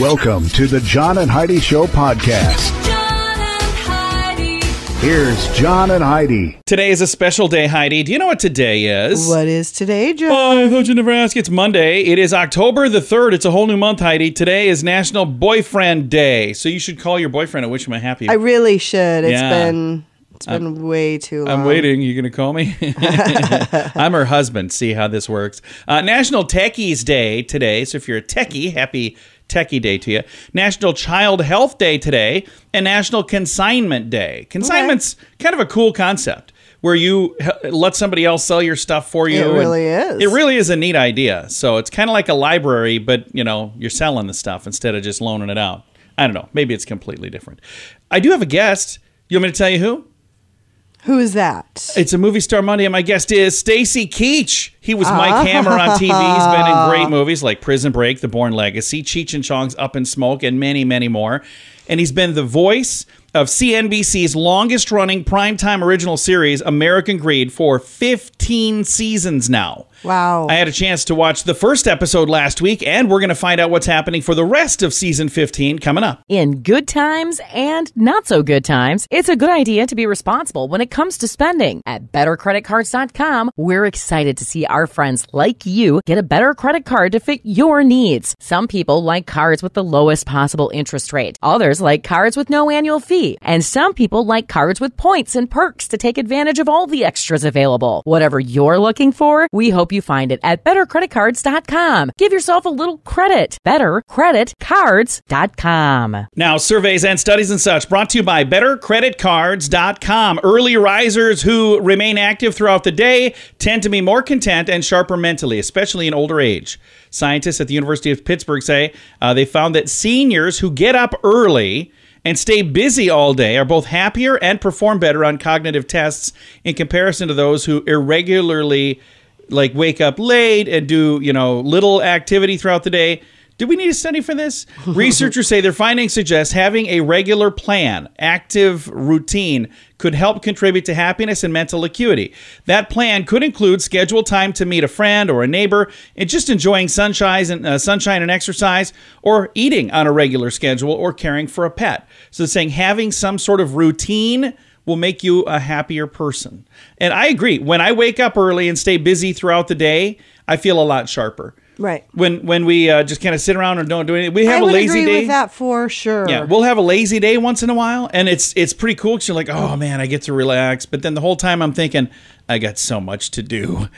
Welcome to the John and Heidi Show podcast. John and Heidi. Here's John and Heidi. Today is a special day, Heidi. Do you know what today is? What is today, John? Oh, I thought you'd never ask. It's Monday. It is October the 3rd. It's a whole new month, Heidi. Today is National Boyfriend Day. So you should call your boyfriend and wish him a happy... I really should. It's been way too long. I'm waiting. You gonna call me? I'm her husband. See how this works. National Techies Day today. So if you're a techie, happy Techie Day to you. National Child Health Day today, and National Consignment Day. Consignment's kind of a cool concept where you let somebody else sell your stuff for you. It really is. It really is a neat idea. So it's kind of like a library, but you know, you're selling the stuff instead of just loaning it out. I don't know. Maybe it's completely different. I do have a guest. You want me to tell you who? Who is that? It's a Movie Star Monday, and my guest is Stacy Keach. He was Mike Hammer on TV. He's been in great movies like Prison Break, The Bourne Legacy, Cheech and Chong's Up in Smoke, and many, many more. And he's been the voice of CNBC's longest-running primetime original series, American Greed, for 15 seasons now. Wow. I had a chance to watch the first episode last week, and we're going to find out what's happening for the rest of Season 15 coming up. In good times and not so good times, it's a good idea to be responsible when it comes to spending. At BetterCreditCards.com, we're excited to see our friends like you get a better credit card to fit your needs. Some people like cards with the lowest possible interest rate. Others like cards with no annual fee. And some people like cards with points and perks to take advantage of all the extras available. Whatever you're looking for, we hope you find it at bettercreditcards.com. Give yourself a little credit. Bettercreditcards.com. Now, surveys and studies and such brought to you by bettercreditcards.com. Early risers who remain active throughout the day tend to be more content and sharper mentally, especially in older age. Scientists at the University of Pittsburgh say they found that seniors who get up early and stay busy all day are both happier and perform better on cognitive tests in comparison to those who irregularly like wake up late and do, you know, little activity throughout the day. Do we need a study for this? Researchers say their findings suggest having a regular plan, active routine, could help contribute to happiness and mental acuity. That plan could include scheduled time to meet a friend or a neighbor, and just enjoying sunshine and exercise, or eating on a regular schedule, or caring for a pet. So saying having some sort of routine will make you a happier person. And I agree. When I wake up early and stay busy throughout the day, I feel a lot sharper. Right. When we just kind of sit around and don't do anything, we have a lazy day. I would agree with that for sure. Yeah, we'll have a lazy day once in a while, and it's pretty cool because you're like, oh man, I get to relax. But then the whole time I'm thinking, I got so much to do.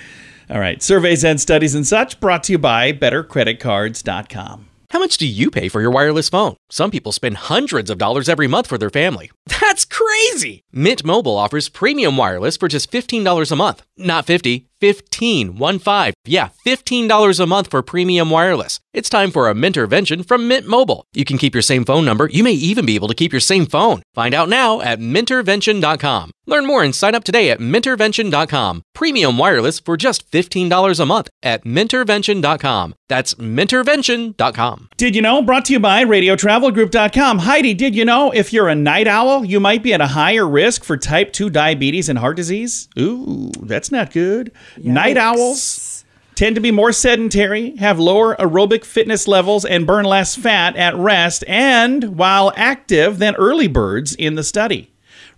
All right, surveys and studies and such brought to you by BetterCreditCards.com. How much do you pay for your wireless phone? Some people spend hundreds of dollars every month for their family. That's crazy! Mint Mobile offers premium wireless for just $15 a month. Not 50, 15, 1-5. Yeah, $15 a month for premium wireless. It's time for a Mintervention from Mint Mobile. You can keep your same phone number. You may even be able to keep your same phone. Find out now at Mintervention.com. Learn more and sign up today at Mintervention.com. Premium wireless for just $15 a month at Mintervention.com. That's Mintervention.com. Did you know? Brought to you by RadioTravelGroup.com. Heidi, did you know if you're a night owl, you might be at a higher risk for type 2 diabetes and heart disease? Ooh, that's not good. Yikes. Night owls tend to be more sedentary, have lower aerobic fitness levels, and burn less fat at rest and while active than early birds in the study.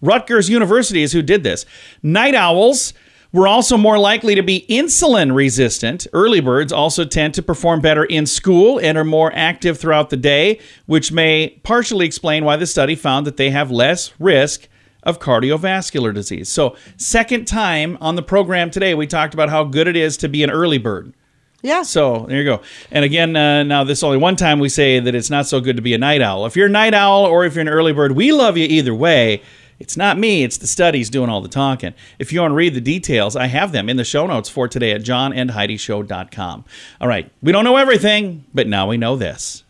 Rutgers University is who did this. Night owls were also more likely to be insulin resistant. Early birds also tend to perform better in school and are more active throughout the day, which may partially explain why the study found that they have less risk of cardiovascular disease. So, second time on the program today, we talked about how good it is to be an early bird. Yeah. So, there you go. And again, now this only one time we say that it's not so good to be a night owl. If you're a night owl or if you're an early bird, we love you either way. It's not me, it's the studies doing all the talking. If you want to read the details, I have them in the show notes for today at johnandheidishow.com. All right, we don't know everything, but now we know this.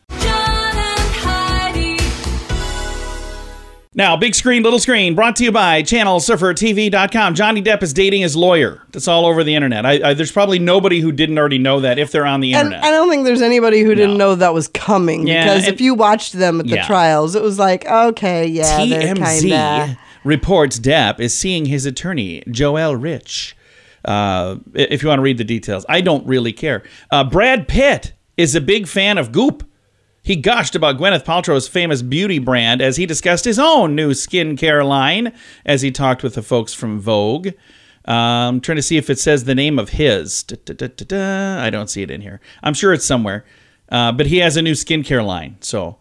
Now, Big Screen, Little Screen, brought to you by ChannelSurferTV.com. Johnny Depp is dating his lawyer. That's all over the internet. There's probably nobody who didn't already know that if they're on the internet. I don't think there's anybody who didn't know that was coming. Yeah, because if you watched them at the trials, it was like, okay, yeah, TMZ reports Depp is seeing his attorney, Joel Rich. If you want to read the details. I don't really care. Brad Pitt is a big fan of Goop. He gushed about Gwyneth Paltrow's famous beauty brand as he discussed his own new skincare line as he talked with the folks from Vogue. I'm trying to see if it says the name of his. I don't see it in here. I'm sure it's somewhere. But he has a new skincare line. So,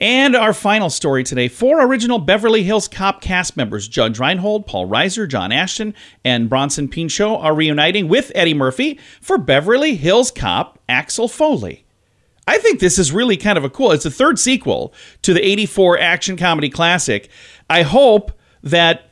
and our final story today, 4 original Beverly Hills Cop cast members, Judge Reinhold, Paul Reiser, John Ashton, and Bronson Pinchot, are reuniting with Eddie Murphy for Beverly Hills Cop Axel Foley. I think this is really kind of a cool, it's the third sequel to the 84 action comedy classic. I hope that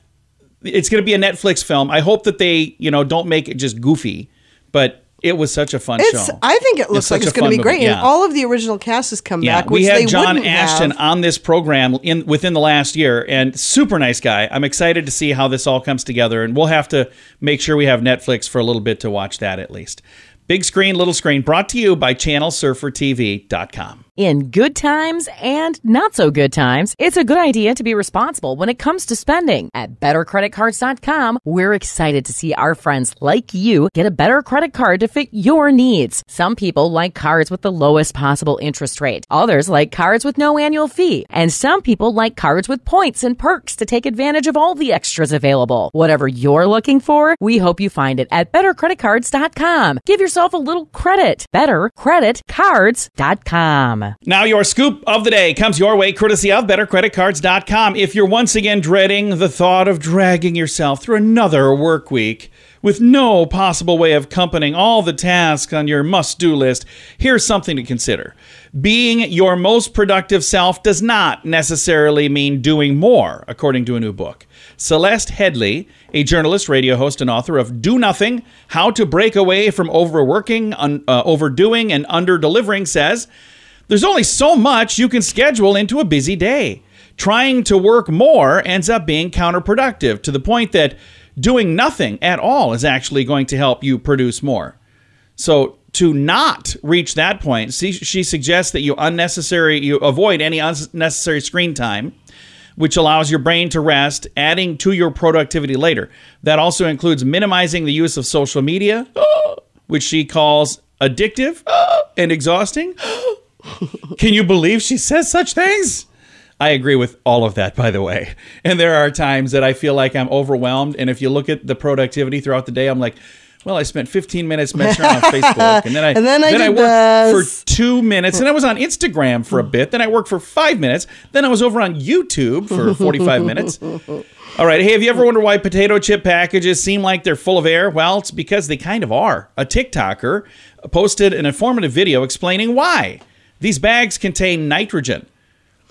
it's going to be a Netflix film. I hope that they, you know, don't make it just goofy, but it was such a fun show. I think it looks like it's going to be great. Yeah. And all of the original cast has come back. We had John Ashton on this program within the last year, and super nice guy. I'm excited to see how this all comes together, and we'll have to make sure we have Netflix for a little bit to watch that at least. Big Screen, Little Screen, brought to you by ChannelSurferTV.com. In good times and not so good times, it's a good idea to be responsible when it comes to spending. At BetterCreditCards.com, we're excited to see our friends like you get a better credit card to fit your needs. Some people like cards with the lowest possible interest rate. Others like cards with no annual fee. And some people like cards with points and perks to take advantage of all the extras available. Whatever you're looking for, we hope you find it at BetterCreditCards.com. Give yourself a little credit. BetterCreditCards.com. Now your scoop of the day comes your way courtesy of BetterCreditCards.com. If you're once again dreading the thought of dragging yourself through another work week with no possible way of completing all the tasks on your must-do list, here's something to consider. Being your most productive self does not necessarily mean doing more, according to a new book. Celeste Headley, a journalist, radio host, and author of Do Nothing, How to Break Away from Overworking, Overdoing, and Underdelivering, says, "There's only so much you can schedule into a busy day. Trying to work more ends up being counterproductive to the point that doing nothing at all is actually going to help you produce more." So to not reach that point, she suggests that you avoid any unnecessary screen time, which allows your brain to rest, adding to your productivity later. That also includes minimizing the use of social media, which she calls addictive and exhausting. Can you believe she says such things? I agree with all of that, by the way. And there are times that I feel like I'm overwhelmed. And if you look at the productivity throughout the day, I'm like, well, I spent 15 minutes messing around on Facebook, and then I worked for 2 minutes, and I was on Instagram for a bit, then I worked for 5 minutes, then I was over on YouTube for 45 minutes. All right, hey, have you ever wondered why potato chip packages seem like they're full of air? Well, it's because they kind of are. A TikToker posted an informative video explaining why. These bags contain nitrogen.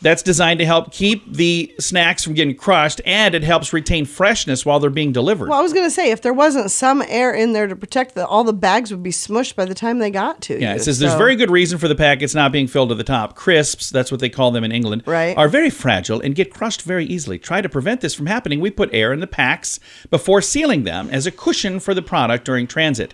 That's designed to help keep the snacks from getting crushed, and it helps retain freshness while they're being delivered. Well, I was going to say, if there wasn't some air in there to protect, all the bags would be smushed by the time they got to you. Yeah, it says there's very good reason for the packets not being filled to the top. Crisps, that's what they call them in England, are very fragile and get crushed very easily. Try to prevent this from happening. We put air in the packs before sealing them as a cushion for the product during transit.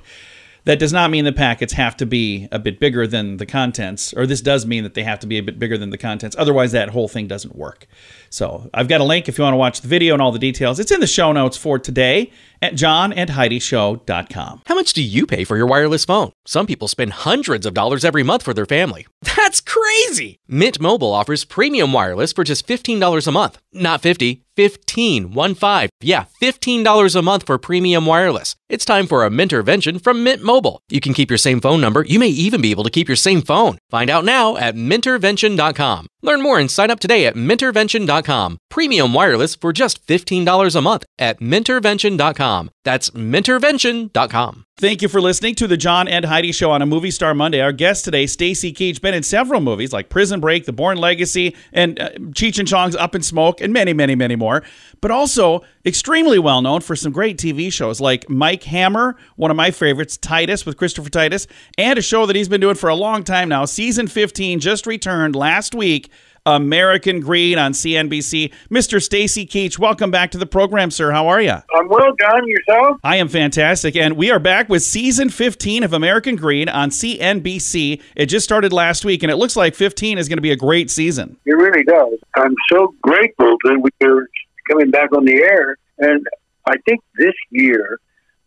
That does not mean the packets have to be a bit bigger than the contents, or this does mean that they have to be a bit bigger than the contents. Otherwise, that whole thing doesn't work. So I've got a link if you want to watch the video and all the details. It's in the show notes for today at johnandheidishow.com. How much do you pay for your wireless phone? Some people spend hundreds of dollars every month for their family. That's crazy! Mint Mobile offers premium wireless for just $15 a month. Not 50. 15, 1-5. Yeah, $15 a month for premium wireless. It's time for a Mintervention from Mint Mobile. You can keep your same phone number. You may even be able to keep your same phone. Find out now at Mintervention.com. Learn more and sign up today at Mintervention.com. Premium wireless for just $15 a month at Mintervention.com. That's Mintervention.com. Thank you for listening to the John and Heidi Show on a Movie Star Monday. Our guest today, Stacy Keach, been in several movies like Prison Break, The Bourne Legacy, and Cheech and Chong's Up in Smoke, and many, many, many more. But also extremely well known for some great TV shows like Mike Hammer, one of my favorites, Titus with Christopher Titus, and a show that he's been doing for a long time now. Season 15 just returned last week, American Greed on CNBC. Mr. Stacy Keach, welcome back to the program, sir. How are you? I'm well, John. Yourself? I am fantastic. And we are back with Season 15 of American Greed on CNBC. It just started last week, and it looks like 15 is going to be a great season. It really does. I'm so grateful that we're coming back on the air. And I think this year,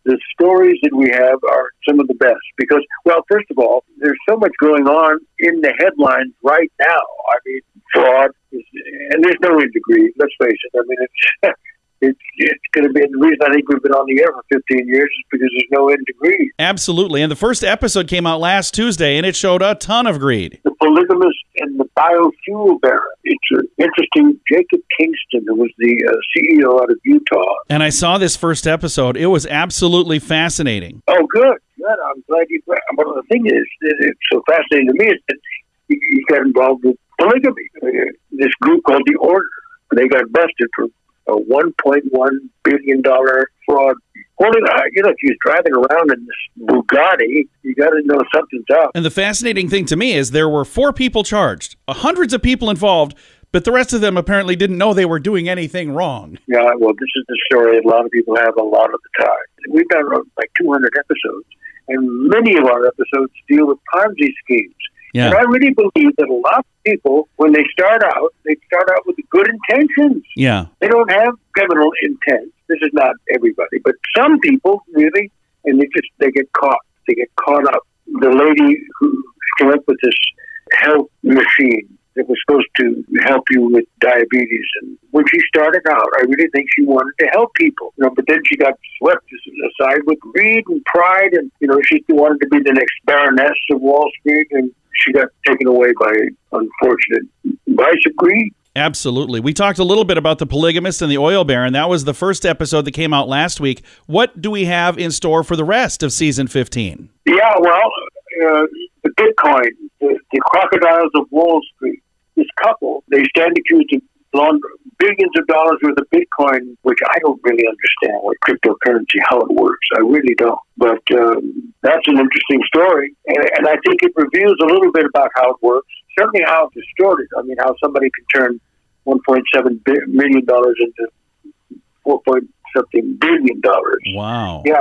the stories that we have are some of the best because, well, first of all, there's so much going on in the headlines right now. I mean, fraud, and there's no end to greed, let's face it. I mean, it's going to be the reason I think we've been on the air for 15 years is because there's no end to greed. Absolutely. And the first episode came out last Tuesday, and it showed a ton of greed. The polygamous and the biofuel baron. It's an interesting Jacob Kingston, who was the CEO out of Utah. And I saw this first episode. It was absolutely fascinating. Oh, good. Good. I'm glad you. Well, the thing is, it's so fascinating to me is that he got involved with polygamy. This group called The Order. They got busted for a $1.1 billion fraud. Well, you know, if you're driving around in this Bugatti, you got to know something's up. And the fascinating thing to me is there were 4 people charged, hundreds of people involved, but the rest of them apparently didn't know they were doing anything wrong. Yeah, well, this is the story a lot of people have a lot of the time. We've done like 200 episodes, and many of our episodes deal with Ponzi schemes. Yeah. And I really believe that a lot of people, when they start out with good intentions. Yeah. They don't have criminal intent. This is not everybody, but some people really, and they get caught. They get caught up. The lady who came up with this health machine that was supposed to help you with diabetes, and when she started out, I really think she wanted to help people. You know, but then she got swept aside with greed and pride, and you know, she wanted to be the next Baroness of Wall Street, and she got taken away by unfortunate vice of greed. Absolutely. We talked a little bit about the polygamist and the oil baron. That was the first episode that came out last week. What do we have in store for the rest of season 15? Yeah, well, the Bitcoin, the crocodiles of Wall Street, this couple, they stand accused of laundering billions of dollars worth of Bitcoin, which I don't really understand what cryptocurrency, how it works. I really don't. But that's an interesting story. And I think it reveals a little bit about how it works, certainly how it's distorted. I mean, how somebody can turn $1.7 million into $4 point something billion. Wow. Yeah.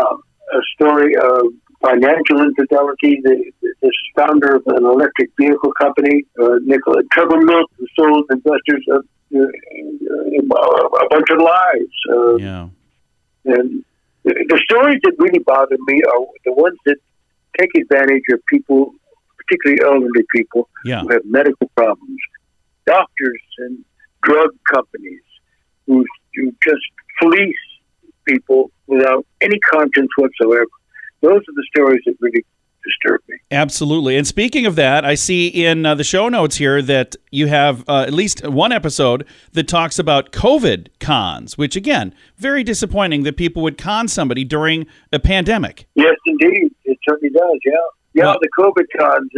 A story of financial infidelity. The founder of an electric vehicle company, Nicola Trevor Milton, who sold investors a bunch of lies. Yeah. And the stories that really bother me are the ones that take advantage of people, particularly elderly people, yeah, who have medical problems. Doctors and drug companies who just fleece people without any conscience whatsoever. Those are the stories that really disturb me. Absolutely. And speaking of that, I see in the show notes here that you have at least one episode that talks about COVID cons, which, again, very disappointing that people would con somebody during a pandemic. Yes, indeed. It certainly does, yeah. Yeah, well, the COVID cons.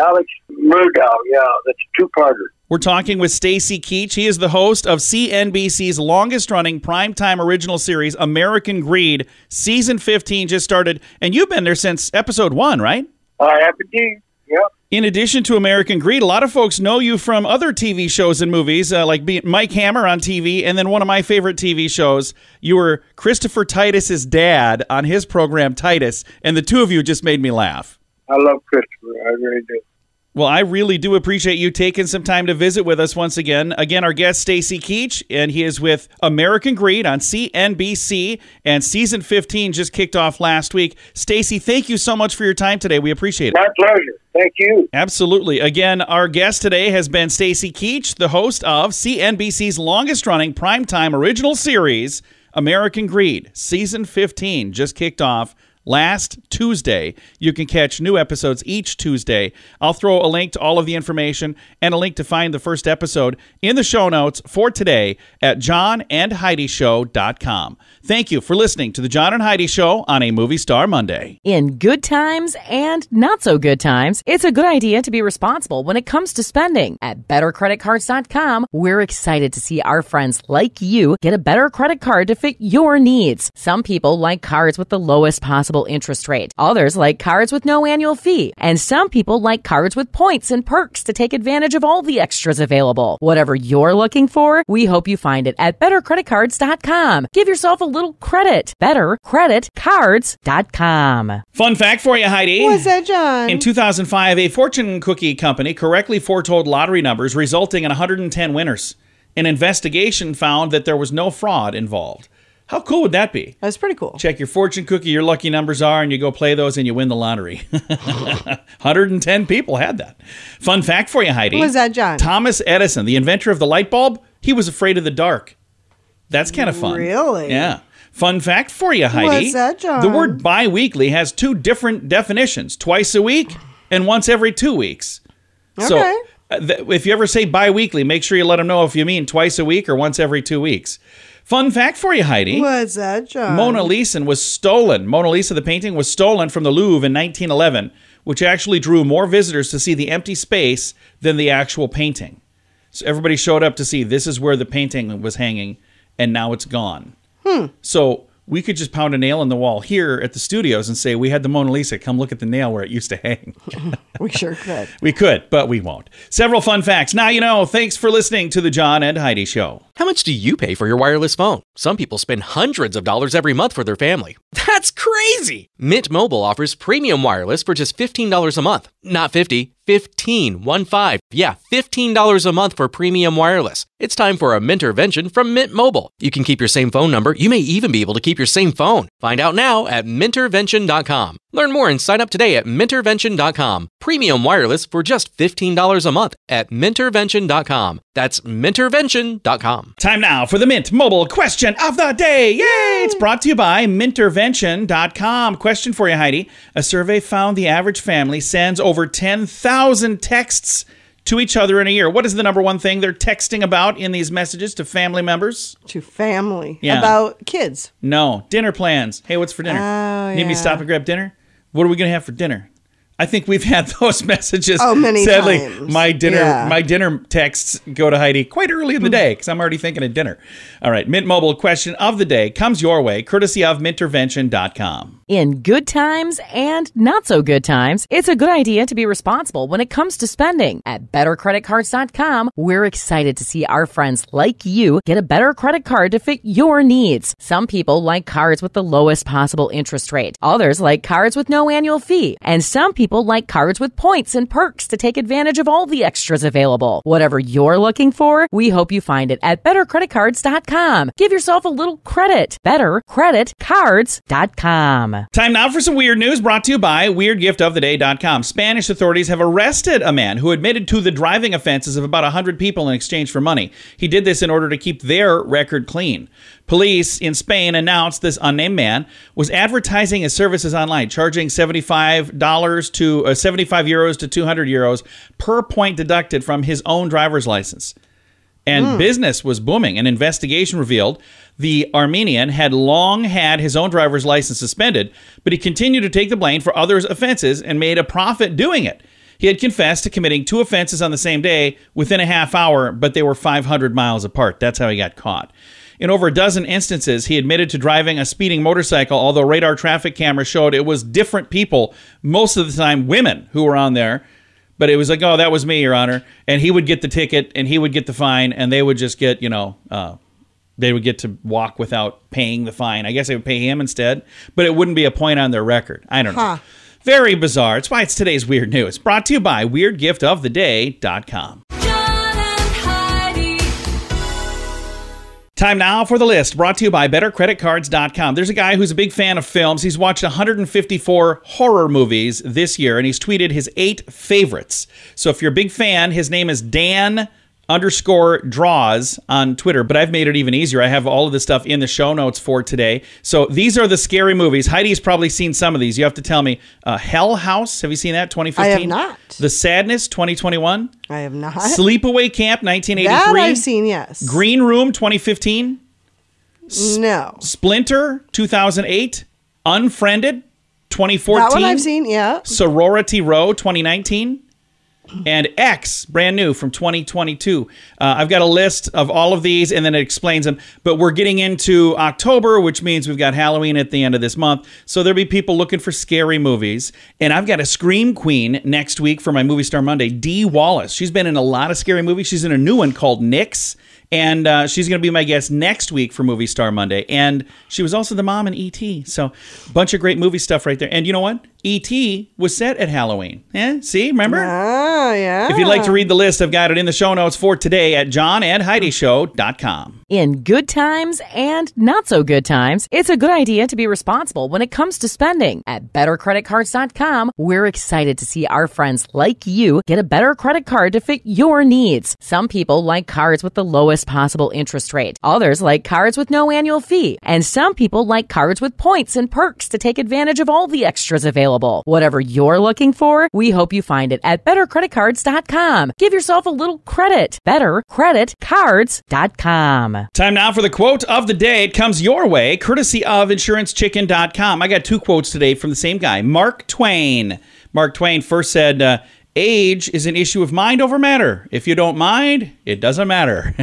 Alex Murdaugh, yeah, that's a two-parter. We're talking with Stacy Keach. He is the host of CNBC's longest-running primetime original series, American Greed. Season 15 just started, and you've been there since episode 1, right? I have indeed, yeah. In addition to American Greed, a lot of folks know you from other TV shows and movies, like Mike Hammer on TV, and then one of my favorite TV shows, you were Christopher Titus's dad on his program, Titus, and the two of you just made me laugh. I love Christopher. I really do. Well, I really do appreciate you taking some time to visit with us once again. Again, our guest, Stacy Keach, and he is with American Greed on CNBC, and Season 15 just kicked off last week. Stacy, thank you so much for your time today. We appreciate it. My pleasure. Thank you. Absolutely. Again, our guest today has been Stacy Keach, the host of CNBC's longest-running primetime original series, American Greed. Season 15 just kicked off last Tuesday. You can catch new episodes each Tuesday. I'll throw a link to all of the information and a link to find the first episode in the show notes for today at johnandheidishow.com. Thank you for listening to The John and Heidi Show on a Movie Star Monday. In good times and not so good times, it's a good idea to be responsible when it comes to spending. At BetterCreditCards.com, we're excited to see our friends like you get a better credit card to fit your needs. Some people like cards with the lowest possible interest rate. Others like cards with no annual fee. And some people like cards with points and perks to take advantage of all the extras available. Whatever you're looking for, we hope you find it at BetterCreditCards.com. Give yourself a little credit. BetterCreditCards.com. Fun fact for you, Heidi. What's that, John? In 2005, a fortune cookie company correctly foretold lottery numbers, resulting in 110 winners. An investigation found that there was no fraud involved. How cool would that be? That's pretty cool. Check your fortune cookie, your lucky numbers are, and you go play those and you win the lottery. 110 people had that. Fun fact for you, Heidi. What was that, John? Thomas Edison, the inventor of the light bulb, he was afraid of the dark. That's kind of fun. Really? Yeah. Fun fact for you, Heidi. What's that, John? The word biweekly has two different definitions, twice a week and once every 2 weeks. Okay. So, if you ever say biweekly, make sure you let them know if you mean twice a week or once every 2 weeks. Fun fact for you, Heidi. What's that, John? Mona Lisa was stolen. Mona Lisa, the painting, was stolen from the Louvre in 1911, which actually drew more visitors to see the empty space than the actual painting. So everybody showed up to see this is where the painting was hanging, and now it's gone. Hmm. So we could just pound a nail in the wall here at the studios and say, we had the Mona Lisa. Come look at the nail where it used to hang. We sure could. We could, but we won't. Several fun facts. Now you know. Thanks for listening to The John and Heidi Show. How much do you pay for your wireless phone? Some people spend hundreds of dollars every month for their family. That's crazy! Mint Mobile offers premium wireless for just $15 a month. Not 50, 15, 1-5. Yeah, $15 a month for premium wireless. It's time for a Mintervention from Mint Mobile. You can keep your same phone number. You may even be able to keep your same phone. Find out now at Mintervention.com. Learn more and sign up today at Mintervention.com. Premium wireless for just $15 a month at Mintervention.com. That's Mintervention.com. Time now for the Mint Mobile Question of the Day. Yay! It's brought to you by Mintervention.com. Question for you, Heidi. A survey found the average family sends over 10,000 texts to each other in a year. What is the number one thing they're texting about in these messages to family members? To family? Yeah. About kids? No. Dinner plans. Hey, what's for dinner? Oh, need me to stop and grab dinner? What are we going to have for dinner? I think we've had those messages. Oh, many sadly, times. My dinner texts go to Heidi quite early in the day because I'm already thinking of dinner. All right, Mint Mobile question of the day comes your way, courtesy of Mintervention.com. In good times and not so good times, it's a good idea to be responsible when it comes to spending. At BetterCreditCards.com, we're excited to see our friends like you get a better credit card to fit your needs. Some people like cards with the lowest possible interest rate. Others like cards with no annual fee. And some people like cards with points and perks to take advantage of all the extras available. Whatever you're looking for, we hope you find it at BetterCreditCards.com. Give yourself a little credit. BetterCreditCards.com. Time now for some weird news brought to you by WeirdGiftOfTheDay.com. Spanish authorities have arrested a man who admitted to the driving offenses of about 100 people in exchange for money. He did this in order to keep their record clean. Police in Spain announced this unnamed man was advertising his services online, charging €75 to €200 per point deducted from his own driver's license. And business was booming. An investigation revealed the Armenian had long had his own driver's license suspended, but he continued to take the blame for others' offenses and made a profit doing it. He had confessed to committing two offenses on the same day within a half hour, but they were 500 miles apart. That's how he got caught. In over a dozen instances, he admitted to driving a speeding motorcycle, although radar traffic cameras showed it was different people, most of the time women, who were on there. But it was like, oh, that was me, Your Honor. And he would get the ticket, and he would get the fine, and they would just get, they would get to walk without paying the fine. I guess they would pay him instead, but it wouldn't be a point on their record. I don't know. Very bizarre. It's why it's today's Weird News. Brought to you by WeirdGiftOfTheDay.com. Time now for the list, brought to you by BetterCreditCards.com. There's a guy who's a big fan of films. He's watched 154 horror movies this year, and he's tweeted his 8 favorites. So if you're a big fan, his name is Dan_draws on Twitter, but I've made it even easier. I have all of this stuff in the show notes for today. So these are the scary movies. Heidi's probably seen some of these. You have to tell me. Hell House, have you seen that, 2015? I have not. The Sadness, 2021? I have not. Sleepaway Camp, 1983. That I've seen, yes. Green Room, 2015? No. Splinter, 2008. Unfriended, 2014. That one I've seen, yeah. Sorority Row, 2019. And X, brand new from 2022. I've got a list of all of these, and then it explains them. But we're getting into October, which means we've got Halloween at the end of this month. So there'll be people looking for scary movies. And I've got a Scream Queen next week for my Movie Star Monday, Dee Wallace. She's been in a lot of scary movies. She's in a new one called Nyx. And she's going to be my guest next week for Movie Star Monday. And she was also the mom in E.T. So a bunch of great movie stuff right there. And you know what? E.T. was set at Halloween. Yeah, see, remember? Oh, yeah. If you'd like to read the list, I've got it in the show notes for today at johnandheidishow.com. In good times and not so good times, it's a good idea to be responsible when it comes to spending. At bettercreditcards.com, we're excited to see our friends like you get a better credit card to fit your needs. Some people like cards with the lowest possible interest rate. Others like cards with no annual fee. And some people like cards with points and perks to take advantage of all the extras available. Whatever you're looking for, we hope you find it at bettercreditcards.com. Give yourself a little credit. Bettercreditcards.com. Time now for the quote of the day. It comes your way, courtesy of insurancechicken.com. I got two quotes today from the same guy, Mark Twain. Mark Twain first said, age is an issue of mind over matter. If you don't mind, it doesn't matter.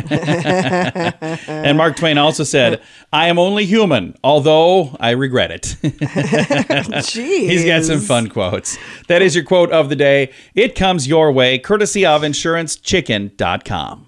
And Mark Twain also said, I am only human, although I regret it. Jeez. He's got some fun quotes. That is your quote of the day. It comes your way, courtesy of insurancechicken.com.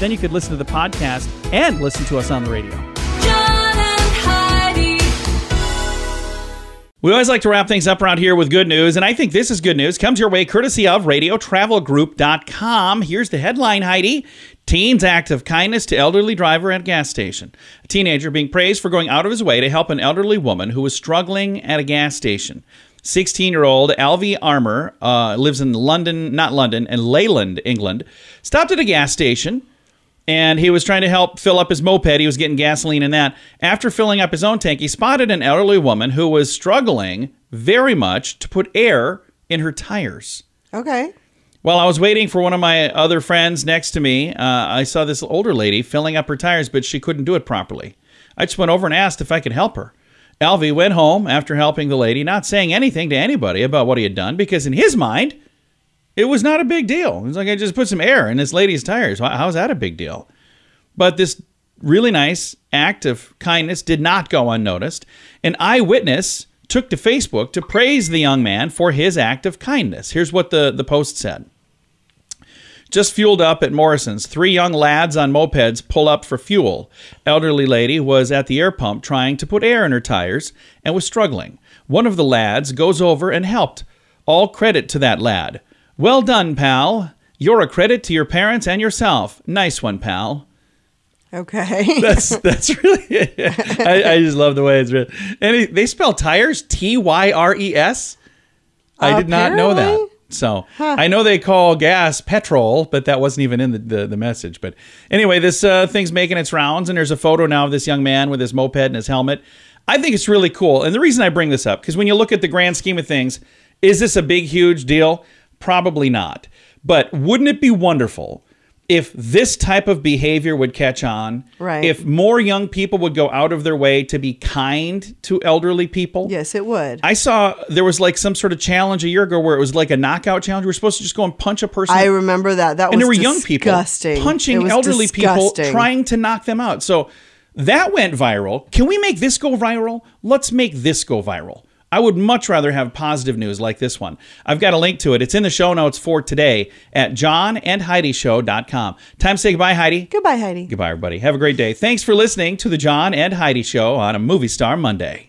Then you could listen to the podcast and listen to us on the radio. John and Heidi. We always like to wrap things up around here with good news, and I think this is good news. Comes your way courtesy of RadioTravelGroup.com. Here's the headline, Heidi. Teen's act of kindness to elderly driver at gas station. A teenager being praised for going out of his way to help an elderly woman who was struggling at a gas station. 16-year-old Alfie Armour lives in Leyland, England, stopped at a gas station, and he was trying to help fill up his moped. He was getting gasoline in that. After filling up his own tank, he spotted an elderly woman who was struggling very much to put air in her tires. Okay. While I was waiting for one of my other friends next to me, I saw this older lady filling up her tires, but she couldn't do it properly. I just went over and asked if I could help her. Alfie went home after helping the lady, not saying anything to anybody about what he had done, because in his mind, it was not a big deal. It was like, I just put some air in this lady's tires. How's that a big deal? But this really nice act of kindness did not go unnoticed. An eyewitness took to Facebook to praise the young man for his act of kindness. Here's what the post said. Just fueled up at Morrison's. 3 young lads on mopeds pull up for fuel. Elderly lady was at the air pump trying to put air in her tires and was struggling. One of the lads goes over and helped. All credit to that lad. Well done, pal. You're a credit to your parents and yourself. Nice one, pal. Okay. That's really it. I just love the way it's written. And they spell tires T-Y-R-E-S. I did not know that. So I know they call gas petrol, but that wasn't even in the message. But anyway, this thing's making its rounds, and there's a photo now of this young man with his moped and his helmet. I think it's really cool. And the reason I bring this up, because when you look at the grand scheme of things, is this a big, huge deal? Probably not. But wouldn't it be wonderful if this type of behavior would catch on? Right. If more young people would go out of their way to be kind to elderly people? Yes, it would. I saw there was like some sort of challenge a year ago where it was like a knockout challenge. We're supposed to just go and punch a person. I remember that. That was disgusting. Young people punching elderly people, trying to knock them out. So that went viral. Can we make this go viral? Let's make this go viral. I would much rather have positive news like this one. I've got a link to it. It's in the show notes for today at johnandheidishow.com. Time to say goodbye, Heidi. Goodbye, Heidi. Goodbye, everybody. Have a great day. Thanks for listening to the John and Heidi Show on a Movie Star Monday.